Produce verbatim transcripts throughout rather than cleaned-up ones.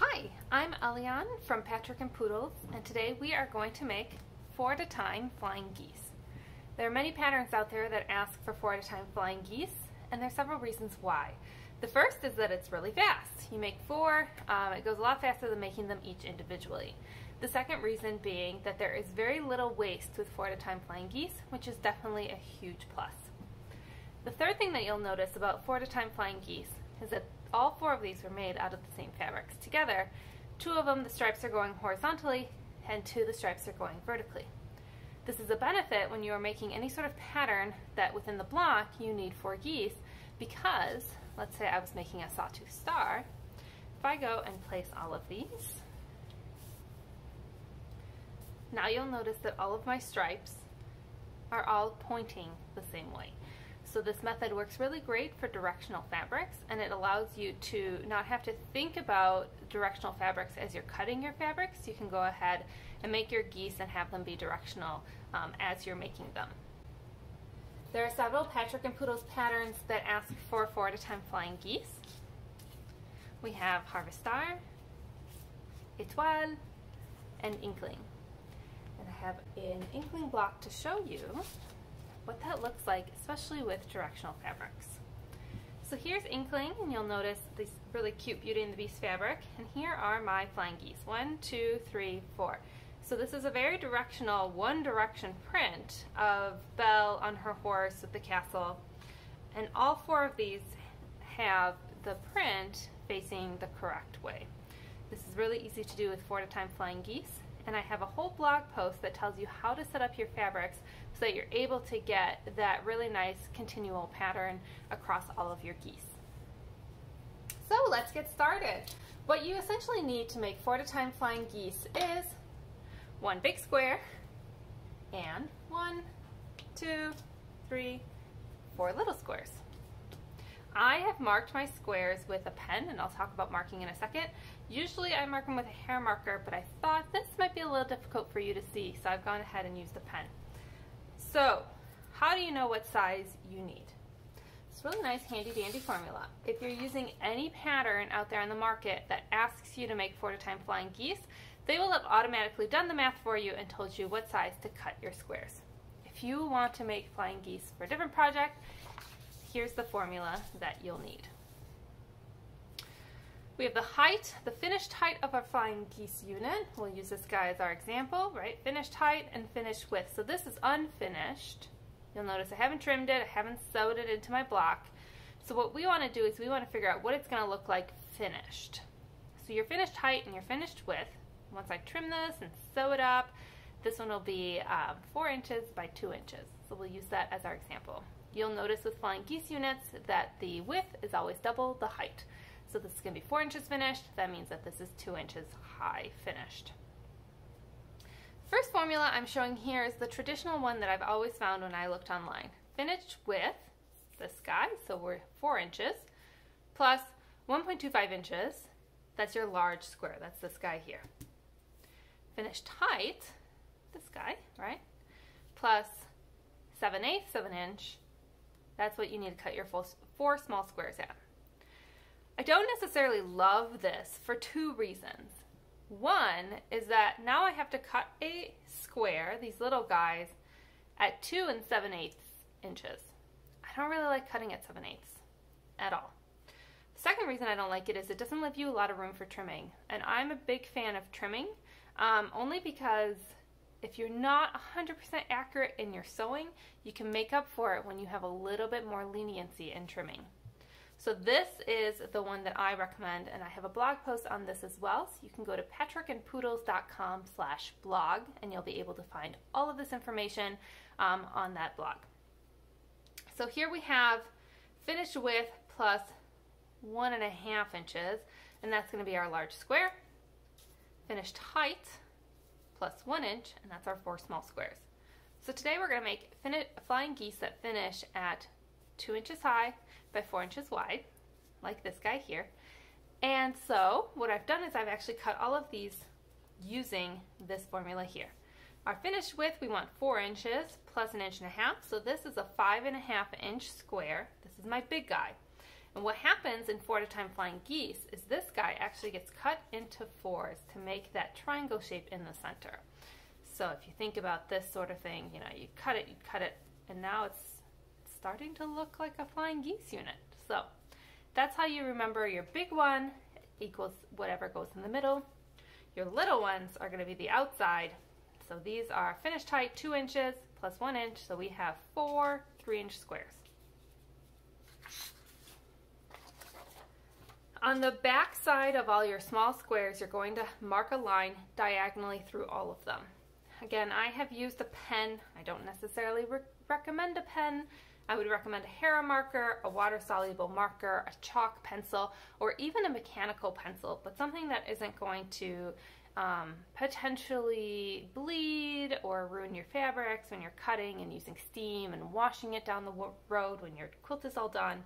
Hi, I'm Eliane from Patchwork and Poodles, and today we are going to make four at a time flying geese. There are many patterns out there that ask for four at a time flying geese, and there are several reasons why. The first is that it's really fast. You make four, um, it goes a lot faster than making them each individually. The second reason being that there is very little waste with four at a time flying geese, which is definitely a huge plus. The third thing that you'll notice about four at a time flying geese is that all four of these were made out of the same fabrics together. Two of them, the stripes are going horizontally, and two, the stripes are going vertically. This is a benefit when you are making any sort of pattern that within the block you need for geese, because let's say I was making a sawtooth star. If I go and place all of these, now you'll notice that all of my stripes are all pointing the same way. So this method works really great for directional fabrics, and it allows you to not have to think about directional fabrics as you're cutting your fabrics. You can go ahead and make your geese and have them be directional um, as you're making them. There are several Patchwork and Poodles patterns that ask for four at a time flying geese. We have Harvest Star, Etoile, and Inkling. And I have an Inkling block to show you what that looks like, especially with directional fabrics. So here's Inkling, and you'll notice this really cute Beauty and the Beast fabric, and here are my flying geese. One, two, three, four. So this is a very directional, one direction print of Belle on her horse with the castle, and all four of these have the print facing the correct way. This is really easy to do with four at a time flying geese, and I have a whole blog post that tells you how to set up your fabrics so that you're able to get that really nice continual pattern across all of your geese. So let's get started. What you essentially need to make four at a time flying geese is one big square and one, two, three, four little squares. I have marked my squares with a pen, and I'll talk about marking in a second. Usually I mark them with a hair marker, but I thought this might be a little difficult for you to see, so I've gone ahead and used a pen. So, how do you know what size you need? It's a really nice handy dandy formula. If you're using any pattern out there on the market that asks you to make four at a time flying geese, they will have automatically done the math for you and told you what size to cut your squares. If you want to make flying geese for a different project, here's the formula that you'll need. We have the height, the finished height of our flying geese unit. We'll use this guy as our example, right? Finished height and finished width. So this is unfinished. You'll notice I haven't trimmed it, I haven't sewed it into my block. So what we want to do is we want to figure out what it's going to look like finished. So your finished height and your finished width, once I trim this and sew it up, this one will be um, four inches by two inches. So we'll use that as our example. You'll notice with flying geese units that the width is always double the height. So this is going to be four inches finished. That means that this is two inches high finished. First formula I'm showing here is the traditional one that I've always found when I looked online. Finished width, this guy, so we're four inches, plus one point two five inches, that's your large square, that's this guy here. Finished height, this guy, right, plus seven eighths of an inch, that's what you need to cut your full four small squares at. I don't necessarily love this for two reasons. One is that now I have to cut a square, these little guys, at two and seven eighths inches. I don't really like cutting at seven eighths at all. The second reason I don't like it is it doesn't leave you a lot of room for trimming, and I'm a big fan of trimming, um, only because if you're not one hundred percent accurate in your sewing, you can make up for it when you have a little bit more leniency in trimming. So this is the one that I recommend, and I have a blog post on this as well, so you can go to patchwork and poodles dot com slash blog, and you'll be able to find all of this information um, on that blog. So here we have finished width plus one and a half inches, and that's going to be our large square. Finished height plus one inch, and that's our four small squares. So today we're going to make fin- flying geese that finish at two inches high by four inches wide, like this guy here. And so what I've done is I've actually cut all of these using this formula here. Our finished width, we want four inches plus an inch and a half. So this is a five and a half inch square. This is my big guy. And what happens in four at a time flying geese is this guy actually gets cut into fours to make that triangle shape in the center. So if you think about this sort of thing, you know, you cut it, you cut it, and now it's starting to look like a flying geese unit. So that's how you remember your big one equals whatever goes in the middle. Your little ones are going to be the outside. So these are finished height, two inches plus one inch. So we have four three inch squares. On the back side of all your small squares, you're going to mark a line diagonally through all of them. Again, I have used a pen. I don't necessarily re recommend a pen. I would recommend a Hara marker, a water-soluble marker, a chalk pencil, or even a mechanical pencil, but something that isn't going to um, potentially bleed or ruin your fabrics when you're cutting and using steam and washing it down the road when your quilt is all done.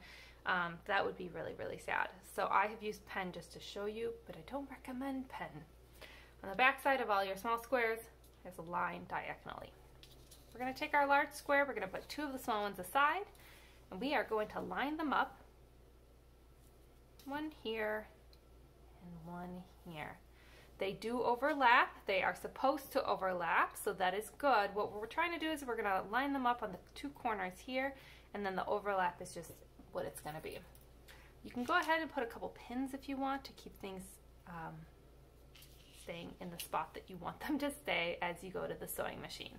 Um, that would be really, really sad. So I have used pen just to show you, but I don't recommend pen. On the back side of all your small squares, there's a line diagonally. We're going to take our large square, we're going to put two of the small ones aside, and we are going to line them up. One here and one here. They do overlap. They are supposed to overlap, so that is good. What we're trying to do is we're going to line them up on the two corners here, and then the overlap is just what it's going to be. You can go ahead and put a couple pins if you want to keep things um, staying in the spot that you want them to stay as you go to the sewing machine.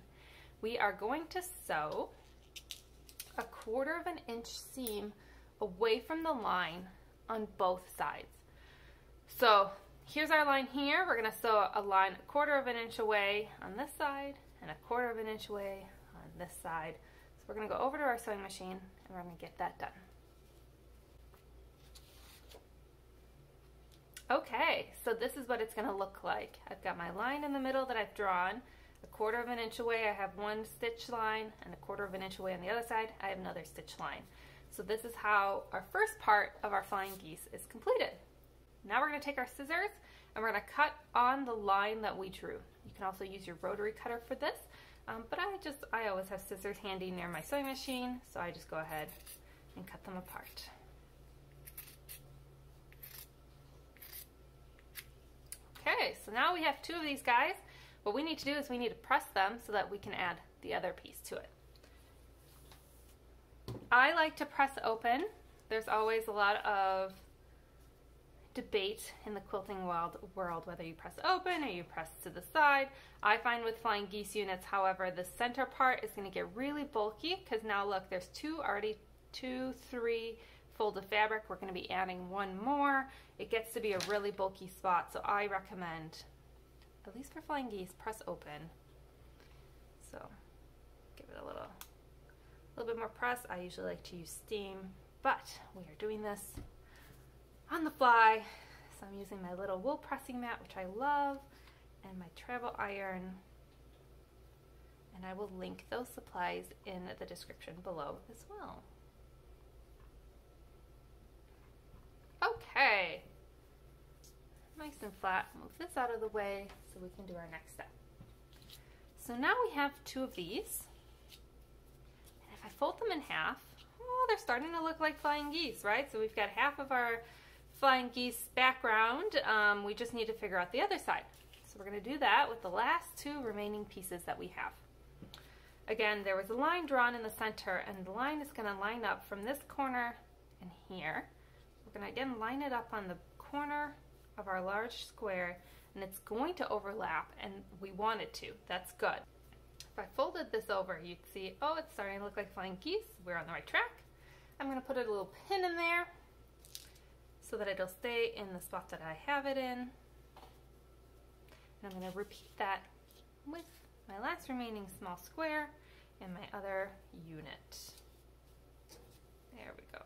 We are going to sew a quarter of an inch seam away from the line on both sides. So here's our line here. We're going to sew a line a quarter of an inch away on this side and a quarter of an inch away on this side. So we're going to go over to our sewing machine and we're going to get that done. Okay, so this is what it's going to look like. I've got my line in the middle that I've drawn. A quarter of an inch away, I have one stitch line, and a quarter of an inch away on the other side, I have another stitch line. So this is how our first part of our flying geese is completed. Now we're going to take our scissors, and we're going to cut on the line that we drew. You can also use your rotary cutter for this, um, but I just, I always have scissors handy near my sewing machine, so I just go ahead and cut them apart. Okay, so now we have two of these guys. What we need to do is we need to press them so that we can add the other piece to it. I like to press open. There's always a lot of debate in the quilting world, whether you press open or you press to the side. I find with flying geese units, however, the center part is going to get really bulky because now look, there's two already, two, three folds of fabric. We're going to be adding one more. It gets to be a really bulky spot, so I recommend, at least for flying geese, press open. So give it a little, little bit more press. I usually like to use steam, but we are doing this on the fly. So I'm using my little wool pressing mat, which I love, and my travel iron. And I will link those supplies in the description below as well. Okay. Nice and flat, move this out of the way so we can do our next step. So now we have two of these, and if I fold them in half, oh, they're starting to look like flying geese, right? So we've got half of our flying geese background. Um, we just need to figure out the other side. So we're going to do that with the last two remaining pieces that we have. Again, there was a line drawn in the center, and the line is going to line up from this corner and here. We're going to again line it up on the corner of our large square, and it's going to overlap, and we want it to. That's good. If I folded this over, you'd see, oh, it's starting to look like flying geese. We're on the right track. I'm going to put a little pin in there so that it'll stay in the spot that I have it in. And I'm going to repeat that with my last remaining small square and my other unit. There we go.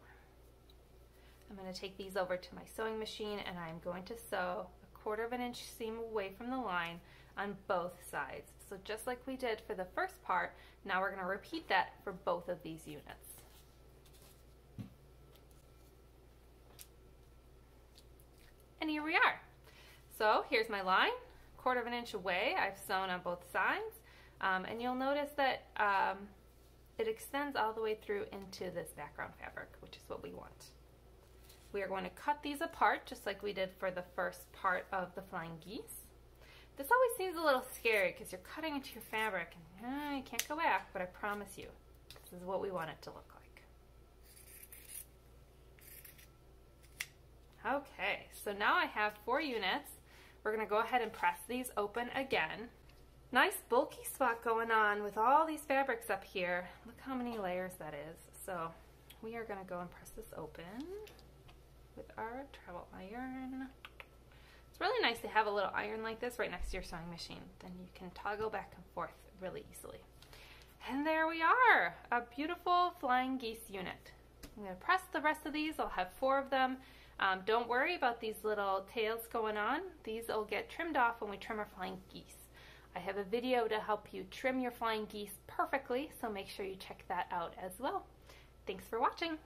I'm going to take these over to my sewing machine, and I'm going to sew a quarter of an inch seam away from the line on both sides. So just like we did for the first part, now we're going to repeat that for both of these units. And here we are. So here's my line, a quarter of an inch away. I've sewn on both sides, um, and you'll notice that um, it extends all the way through into this background fabric, which is what we want. we are going to cut these apart just like we did for the first part of the flying geese. This always seems a little scary because you're cutting into your fabric and uh, you can't go back, but I promise you, this is what we want it to look like. Okay, so now I have four units. We're gonna go ahead and press these open again. Nice bulky spot going on with all these fabrics up here. Look how many layers that is. So we are gonna go and press this open with our travel iron. It's really nice to have a little iron like this right next to your sewing machine. Then you can toggle back and forth really easily. And there we are, a beautiful flying geese unit. I'm gonna press the rest of these. I'll have four of them. Um, don't worry about these little tails going on. These will get trimmed off when we trim our flying geese. I have a video to help you trim your flying geese perfectly, so make sure you check that out as well. Thanks for watching.